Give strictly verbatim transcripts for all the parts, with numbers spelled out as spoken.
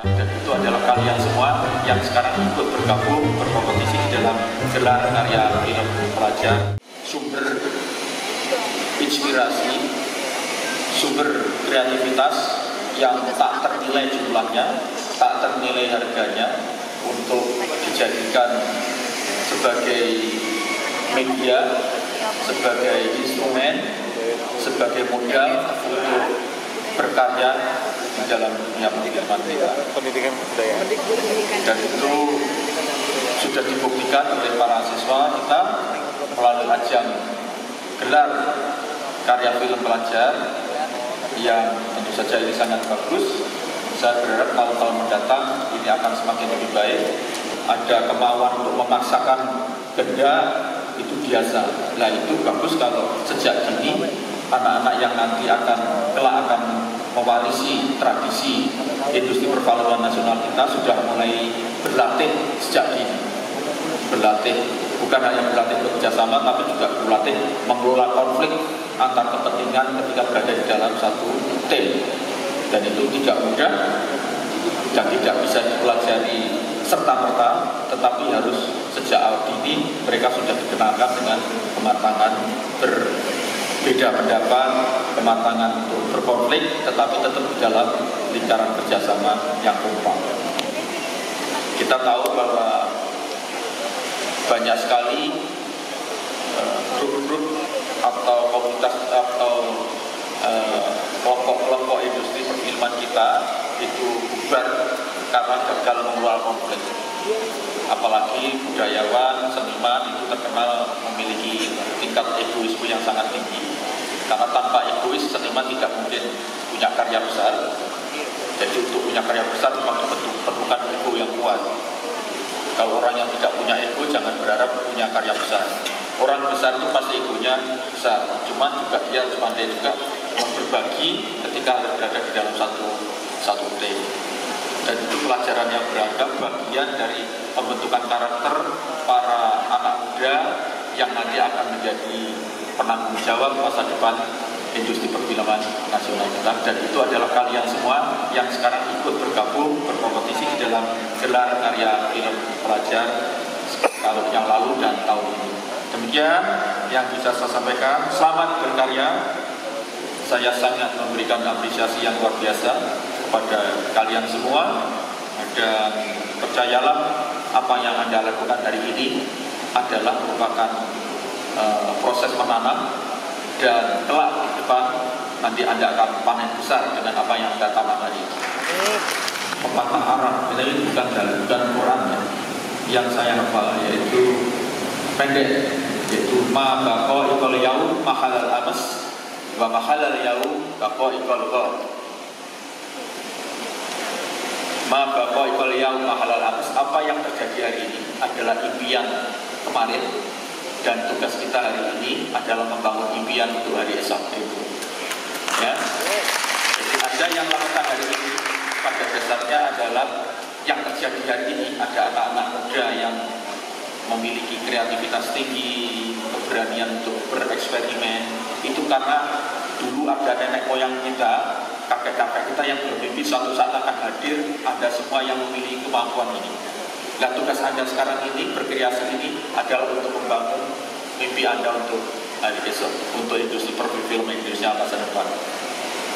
Dan itu adalah kalian semua yang sekarang ikut bergabung berkompetisi di dalam gelar karya film pelajar, sumber inspirasi, sumber kreativitas yang tak ternilai jumlahnya, tak ternilai harganya, untuk dijadikan sebagai media, sebagai instrumen, sebagai modal untuk berkarya di dalam dunia pendidikan pendidikan budaya. Dan itu sudah dibuktikan oleh para siswa kita melalui ajang gelar karya film pelajar yang tentu saja ini sangat bagus. Saya berharap tahun-tahun mendatang ini akan semakin lebih baik. Ada kemauan untuk memaksakan kehendak itu biasa. Nah itu bagus kalau sejak dini anak-anak yang nanti akan kelak akan mewarisi tradisi industri perfilman nasional kita sudah mulai berlatih sejak dini. Berlatih bukan hanya berlatih bekerjasama, tapi juga berlatih mengelola konflik antar kepentingan ketika berada di dalam satu tim. Dan itu tidak mudah dan tidak bisa dipelajari serta-merta, tetapi harus sejak dini mereka sudah dikenalkan dengan kematangan berbeda pendapat, kematangan untuk berkonflik, tetapi tetap di dalam lingkaran kerjasama yang kompak. Kita tahu bahwa banyak sekali grup-grup atau komunitas atau kelompok-kelompok industri perfilman kita itu bubar karena gagal mengelola konflik. Apalagi budayawan, seniman itu terkenal memiliki tingkat egoisme yang sangat tinggi. Karena tanpa egois seniman tidak mungkin punya karya besar. Jadi untuk punya karya besar memang diperlukan ego yang kuat. Kalau orang yang tidak punya ego jangan berharap punya karya besar. Orang besar itu pasti egonya besar, cuma juga dia harus pandai juga berbagi ketika berada di dalam satu satu tim. Dan itu pelajaran yang beragam bagian dari pembentukan karakter para anak muda yang nanti akan menjadi penanggung jawab masa depan industri perfilman nasional kita. Dan itu adalah kalian semua yang sekarang ikut bergabung berkompetisi di dalam gelar karya film pelajar tahun yang lalu dan tahun ini. Demikian yang bisa saya sampaikan. Selamat berkarya. Saya sangat memberikan apresiasi yang luar biasa kepada kalian semua, dan percayalah apa yang Anda lakukan hari ini adalah merupakan e, proses menanam, dan kelak di depan nanti Anda akan panen besar dengan apa yang Anda tanam hari ini. Pepatah Arab, ini bukan dalam bukan Quran yang saya hafal, yaitu pendek, yaitu ma baqo ikal yaum mahalal amas wa mahalal yaum baqa'i kal ghar. Ma baqa'i kal yaum mahalal amas. Apa yang terjadi hari ini adalah impian kemarin, dan tugas kita hari ini adalah membangun impian untuk hari esok itu. Ya. Jadi ada yang lakukan hari ini pada dasarnya adalah yang terjadi hari ini, ada anak-anak muda yang memiliki kreativitas tinggi, keberanian untuk bereksperimen. Itu karena dulu ada nenek moyang kita, kakek-kakek kita yang bermimpi suatu saat akan hadir Anda semua yang memiliki kemampuan ini. Dan tugas Anda sekarang ini, berkreasi ini, adalah untuk membangun mimpi Anda untuk hari esok, untuk industri perfilman Indonesia masa depan.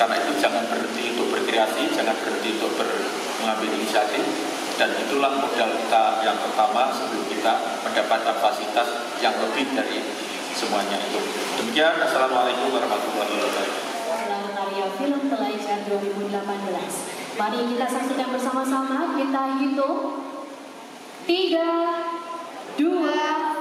Karena itu jangan berhenti untuk berkreasi, jangan berhenti untuk ber mengambil inisiatif, dan itulah modal kita yang pertama sebelum kita mendapatkan fasilitas yang lebih dari semuanya itu. Demikian, assalamualaikum warahmatullahi wabarakatuh. Gelar karya film pelajar dua ribu delapan belas. Mari kita saksikan bersama-sama. Kita hitung tiga, dua.